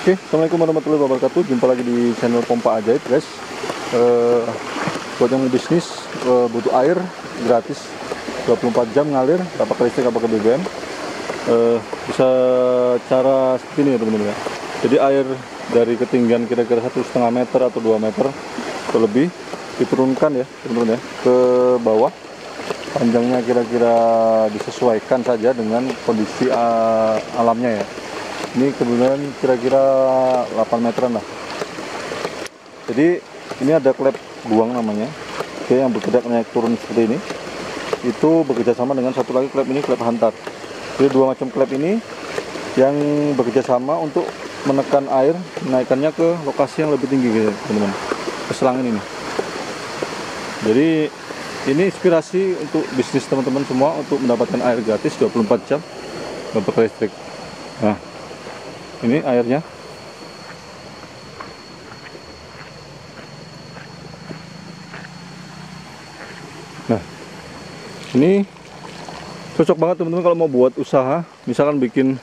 Oke, assalamualaikum warahmatullahi wabarakatuh. Jumpa lagi di channel Pompa Ajaib, guys. Buat yang bisnis butuh air gratis 24 jam ngalir, dapat listrik apa ke BBM, bisa cara seperti ini ya teman-teman. Jadi air dari ketinggian kira-kira 1,5 meter atau 2 meter atau lebih diturunkan ya teman-teman ya ke bawah. Panjangnya kira-kira disesuaikan saja dengan kondisi alamnya ya. Ini kemudian kira-kira 8 meteran lah. Jadi ini ada klep buang namanya. Oke, yang bergerak naik turun seperti ini. Itu bekerja sama dengan satu lagi klep ini, klep hantar. Jadi dua macam klep ini yang bekerja sama untuk menekan air, menaikkannya ke lokasi yang lebih tinggi gitu, teman-teman. Keselangan ini. Jadi ini inspirasi untuk bisnis teman-teman semua untuk mendapatkan air gratis 24 jam tanpa listrik. Nah, ini airnya. Nah, ini cocok banget teman-teman kalau mau buat usaha, misalkan bikin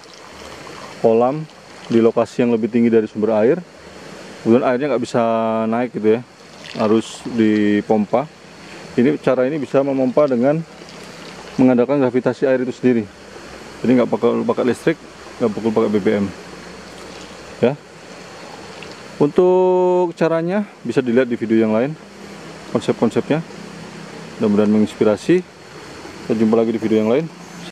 kolam di lokasi yang lebih tinggi dari sumber air, kemudian airnya nggak bisa naik gitu ya, harus dipompa. Ini cara ini bisa memompa dengan mengandalkan gravitasi air itu sendiri. Jadi nggak perlu pakai listrik, nggak perlu pakai BBM. Ya. Untuk caranya bisa dilihat di video yang lain, konsep-konsepnya. Mudah-mudahan menginspirasi. Kita jumpa lagi di video yang lain.